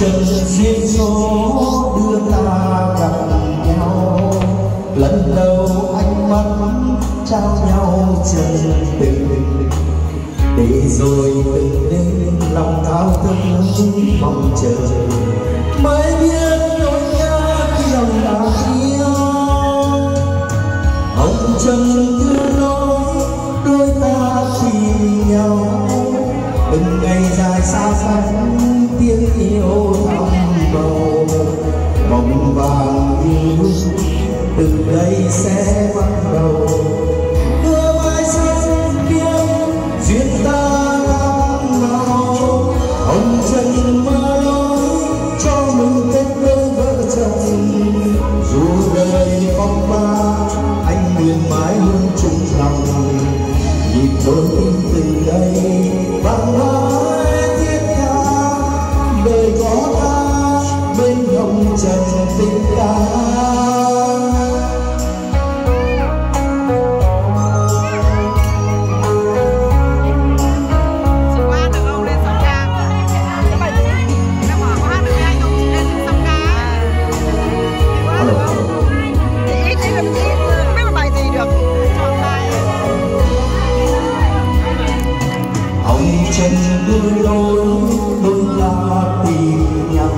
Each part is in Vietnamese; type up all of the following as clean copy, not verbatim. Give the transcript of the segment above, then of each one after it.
chân duyên số đưa ta gặp nhau, lần đầu ánh mắt trao nhau chân tình, để rồi từng đêm lòng thao thức mong chờ mới biết nỗi nhớ khi lòng đã yêu. Hồng trần thương nói đôi ta khi nhau, từng ngày dài xa xăm tiếng yêu thắm bầu, mộng vàng yêu từ đây sẽ bắt đầu. Tôi tin từ đây vang mãi thiết tha, đời có ta bên hồng trần tình ta. Chân đưa lối đôi ta tìm nhau,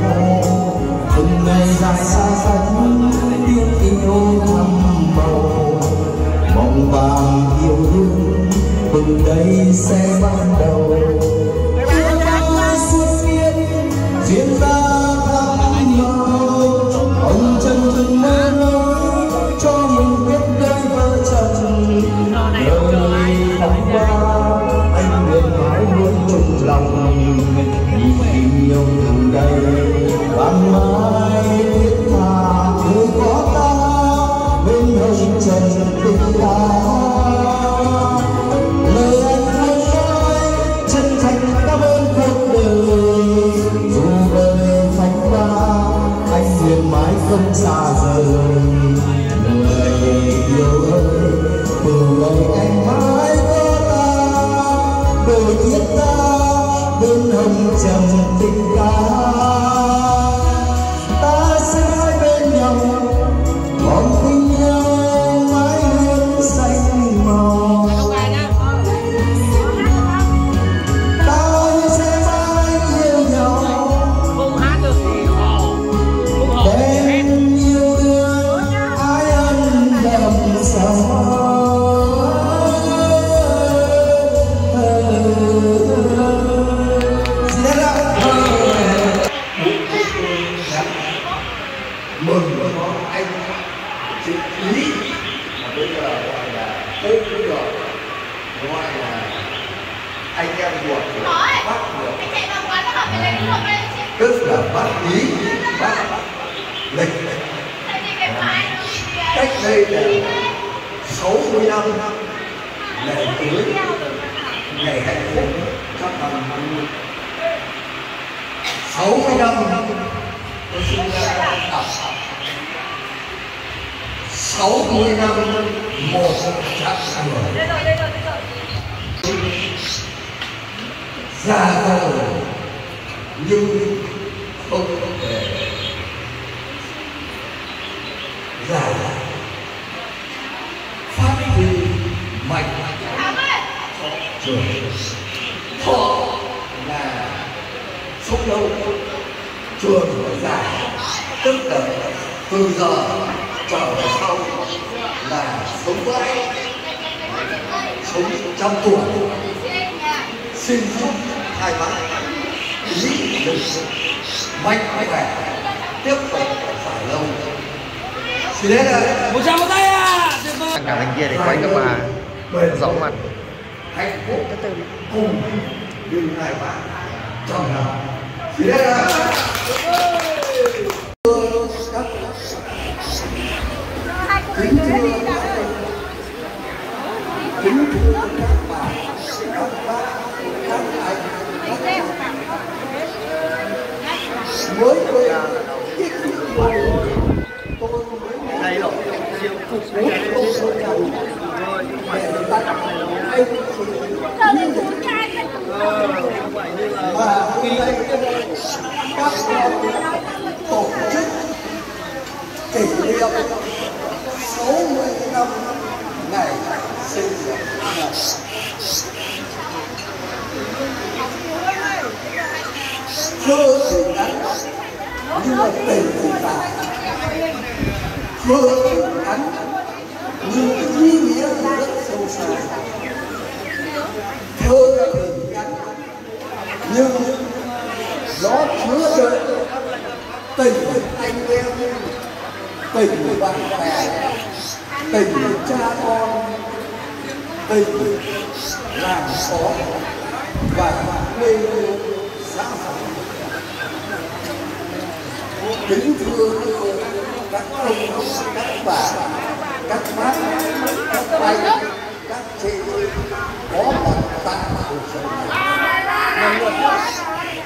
từng ngày dài xa xăm tiếng yêu thắm màu, mộng vàng yêu đương từ đây sẽ bắt đầu. Tương lai suốt biên duyên ta thắm nhau, ông chân từng mơ nói cho mình biết đây vợ chồng đời thắm qua. Lòng nhìn nhau từng đây vang mãi thiết tha, người có ta bên hồng trần tình ta. Lời anh muốn nói chân thành cảm ơn cuộc đời, dù đời phách ta anh nguyện mãi không xa rời. Người yêu ơi từ ngày anh mãi có ta, đời thiết ta bên hồng trần tình ta. Ta sẽ bên nhau mong tình yêu mãi hương xanh màu, ta sẽ mãi yêu nhau bên yêu thương ái ân đậm sâu. Tức là bác ý bác lịch cách đây là 65 năm ngày cưới ngày hạnh phúc trong năm 65 năm tôi sinh ra đọc 60 năm một chặng đường ra rồi nhưng không thể giải phát huy mạnh trường thọ là sống lâu trường phải giải, tức là từ giờ trở về sau là sống mãi sống trăm tuổi, xin chúc hai bác lý lực mạnh khỏe tiếp tục phải lâu. Xin hết rồi, 100 một tay à. Cả bên kia để quay các bà rõ mặt hạnh phúc cùng như hai bà trong lòng. Xin hết rồi. Kính thưa các bà, các bác, các anh, mới về cái tôi đây rồi siêu phục vụ tôi chưa thể đánh, nhưng mà tình thì vào. Chưa thể đánh, nhưng cái ý nghĩa thì rất sâu xa. Chưa thể đánh, nhưng nó chứa đựng tình anh em, tình bạn bè, tình cha con, tình làng xóm và quê xã hội. Kính thưa các ông, các bà, các bác, các anh, các chị có mặt tại cuộc sống này,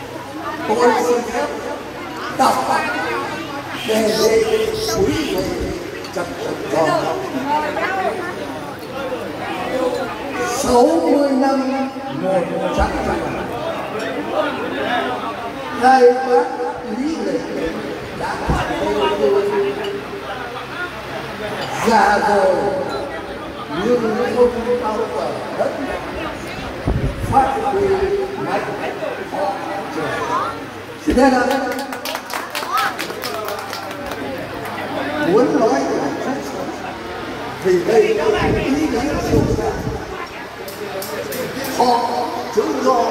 tôi xin phép đọc đề nghị quý vị chặt chẽ 60 năm ngồi chặt chẽ. Đây bác Lý Lịch đã già rồi nhưng không bao giờ đất phát huy mạnh họ trời. Xin thế nào muốn nói thì đây là ý nghĩa sâu xa. Họ chứng do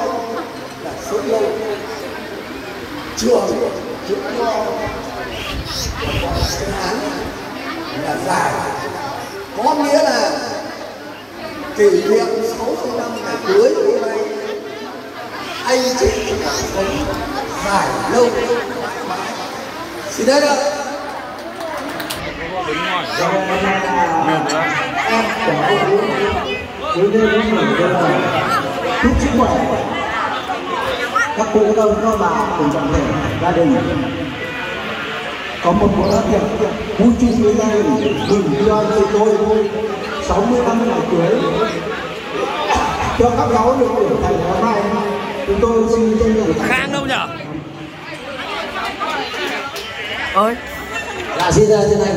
là số lâu, trường chứng do án là dài, có nghĩa là kỷ niệm 60 năm ngày cưới hôm nay anh chị đã sống dài lâu. Xin đấy ạ. Các cụ đông các bà cùng trọng thể gia đình có một bữa tiệc vui chung với gia đình mừng cho đời tôi 60 năm ngày cưới cho các cháu được trưởng thành ngày mai. Chúng tôi xin chân thành khang đâu nhở ơi là xin ra chân thành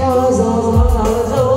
cho gió dấu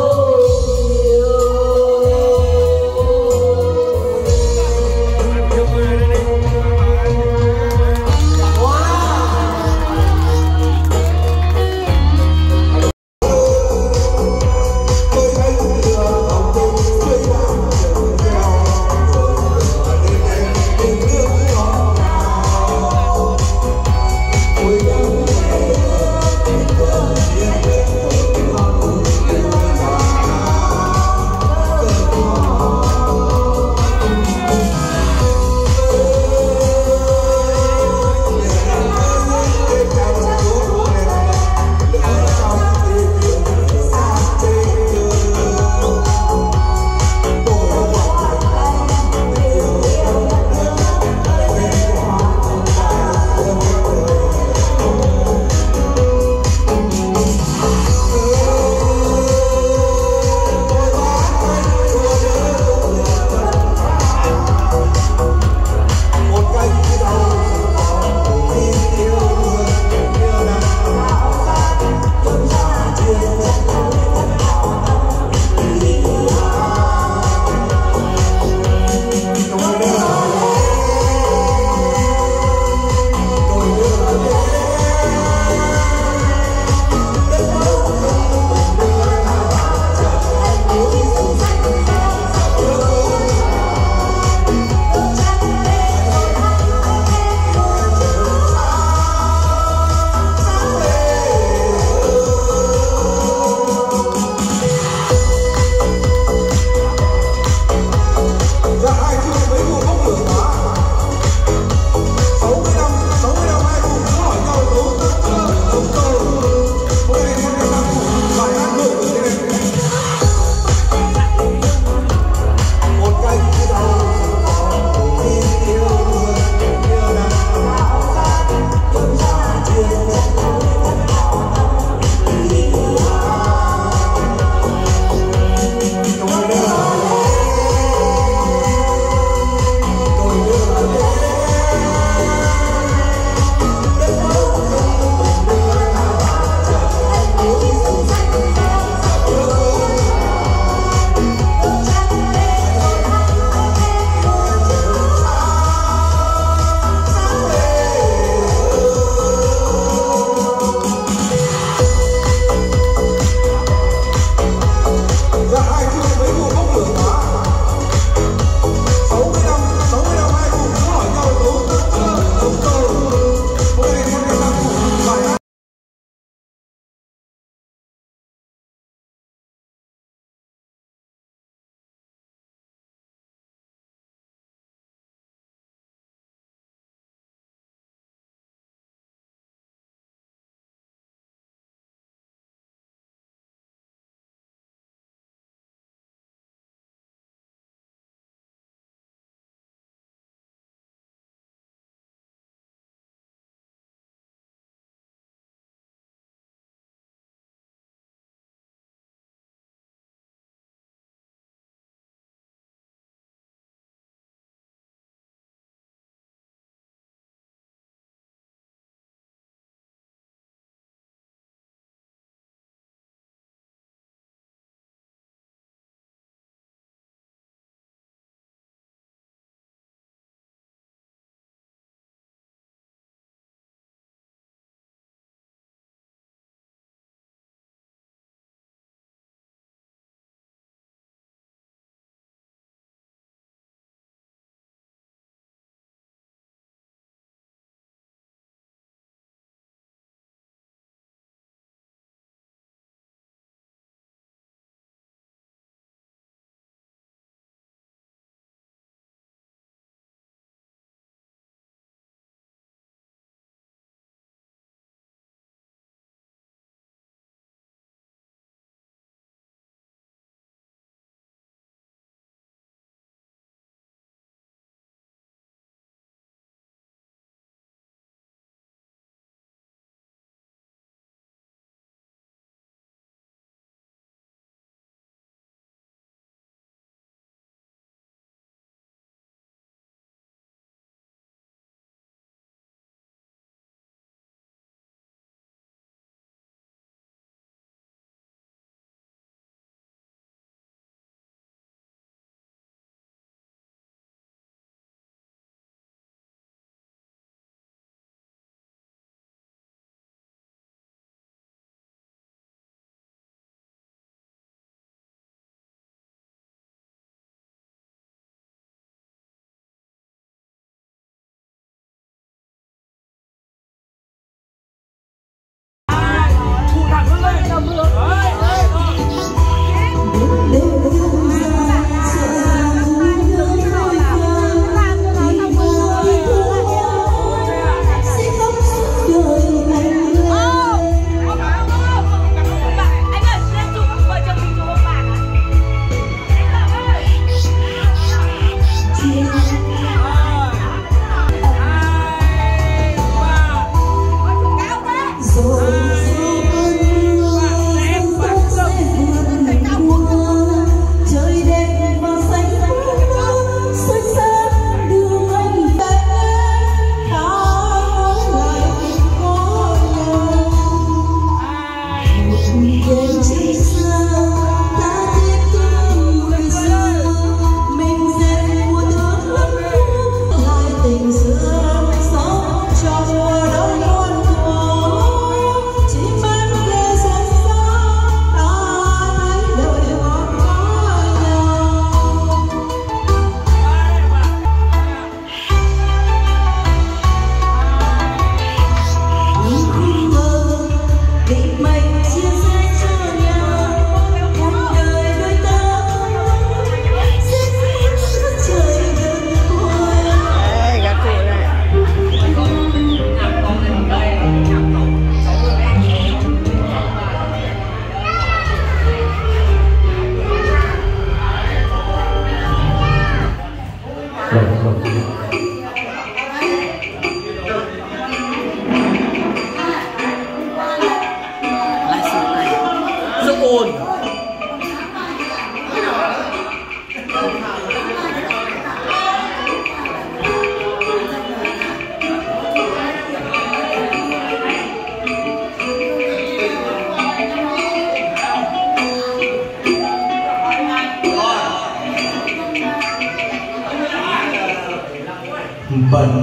buồn. Bận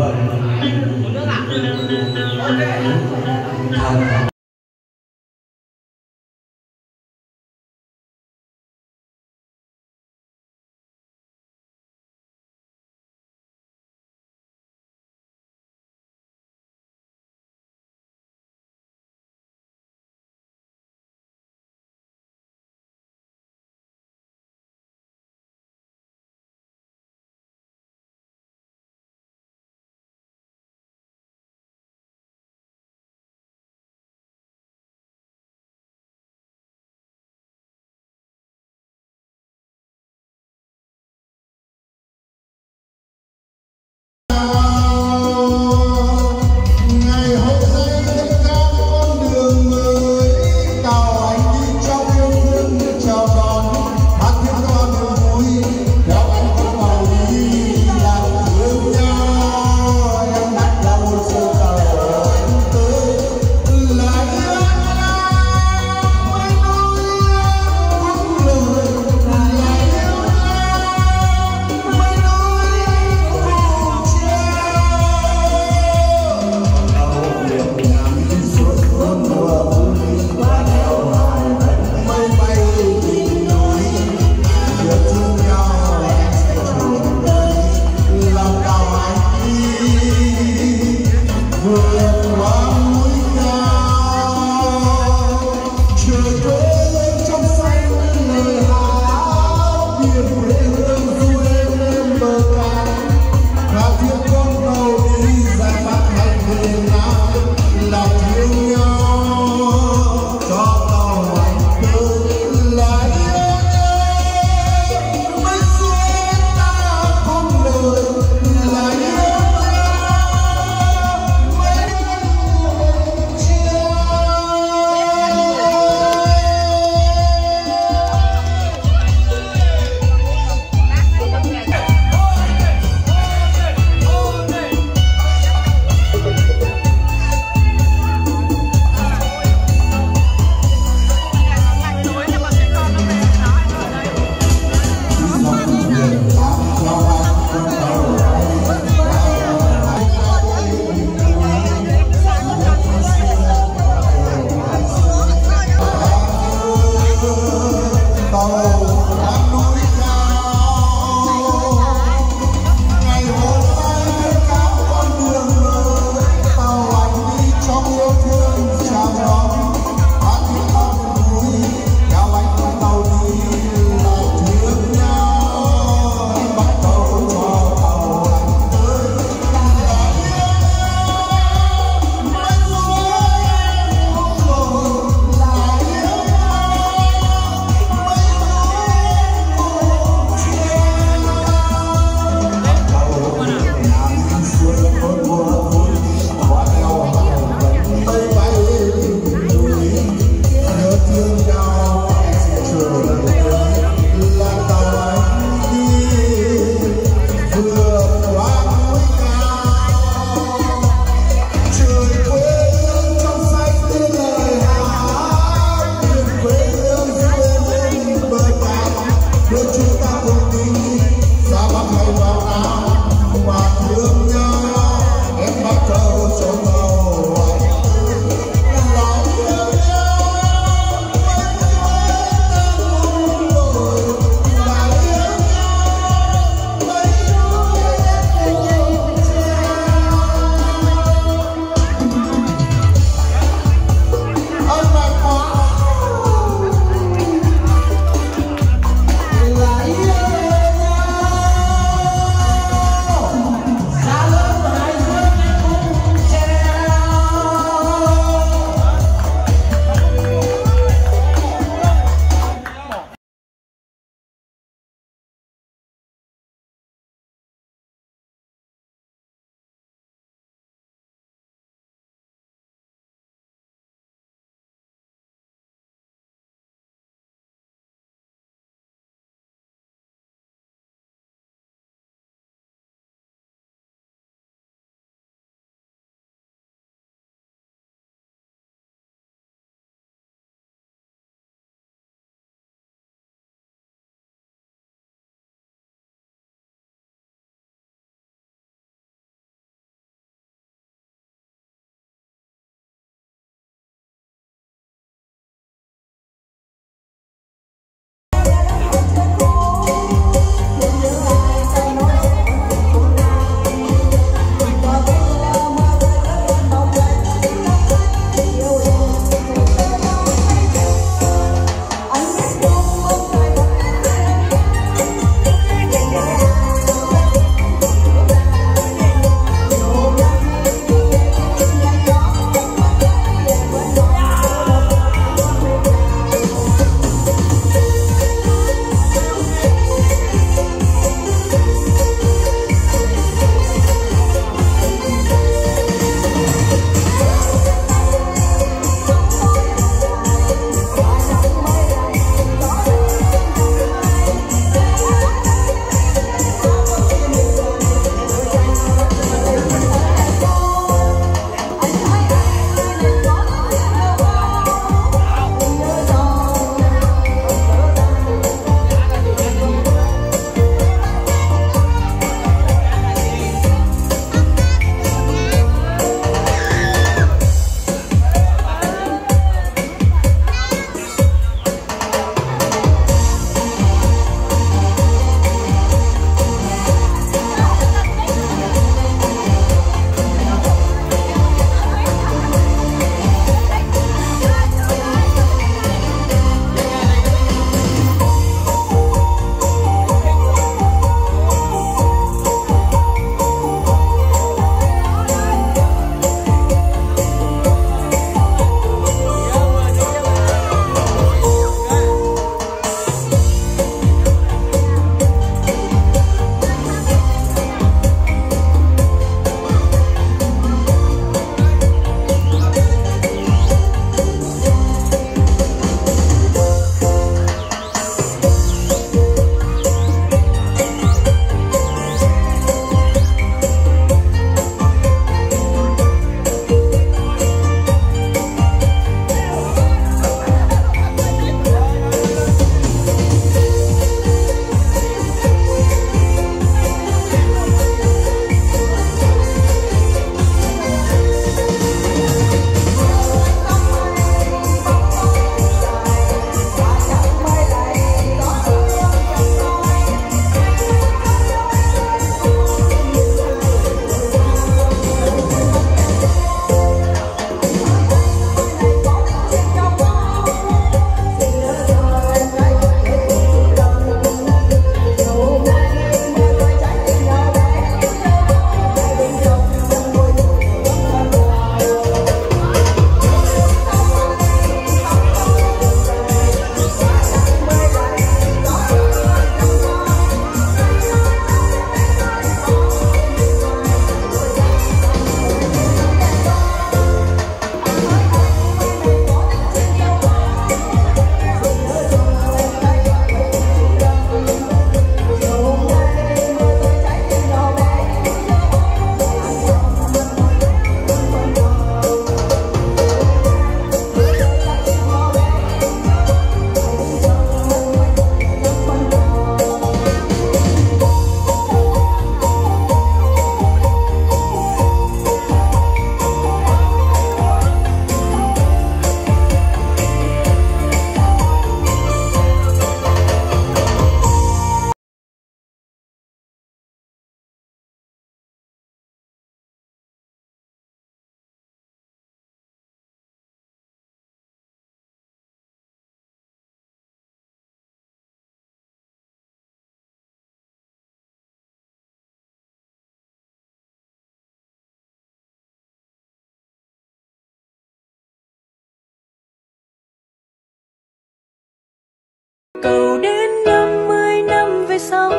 cầu đến 50 năm về sau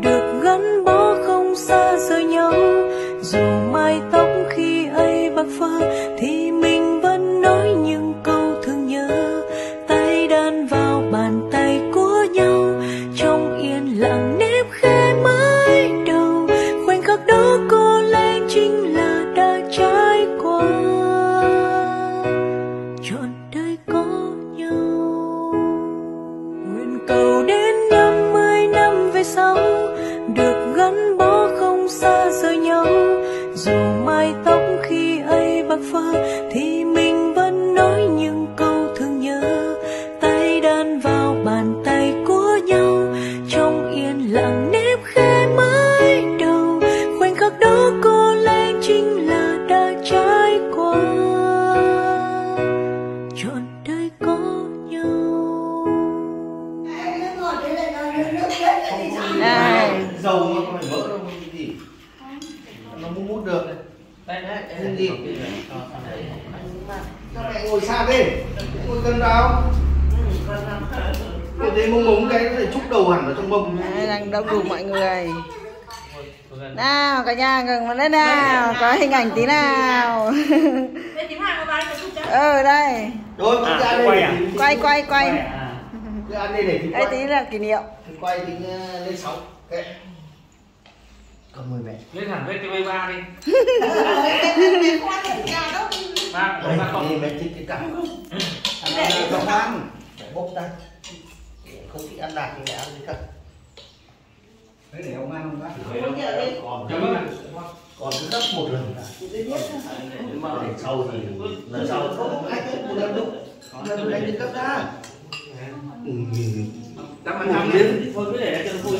được gắn bó không xa rời nhau. Dù mái tóc khi ấy bạc phơ thì mình vẫn nói những câu thương nhớ, tay đan vào bàn tay của nhau trong yên lặng nếp khẽ mái đầu. Khoảnh khắc đó có lẽ chính là đã trải qua trọn đời có nhau. Nguyện cầu đến 50 năm về sau được gắn bó không xa rời nhau. Dù mái tóc khi ấy bạc phơ thì mình vẫn nói những câu thương nhớ, tay đan vào bàn tay của nhau trong yên lặng nếp khẽ mái đầu. Khoảnh khắc đó có lẽ chính là đã trải qua trọn đời có nhau. Dầu mà không phải mỡ đâu, gì nó mút mút được này. Đây đấy, em đi. Ngồi xa đi, ngồi cân vào. Ngồi thấy mông mống cái nó phải chúc đầu hẳn ở trong mông. Đây đang đông đủ mọi người. Nào cả nhà ngừng vào đây nào, có hình ảnh tí nào. Đây. Rồi con ra đây. Quay. Cứ ăn đây để tí quay. Đây tí là kỷ niệm. Quay tí lên 6. Còn mời mẹ lên hẳn VTV3 đi. Ba không mẹ thích cái cặp không ăn, mẹ bốc ra không thích ăn lạc thì mẹ ăn cái cặp đấy để ông ăn không bác. Còn cứ gấp một lần cả. Để sau thì lần sau không ai gấp một lần đâu, lần này thì gấp ra. Đắp ăn làm miếng thôi cứ để cho nó vui.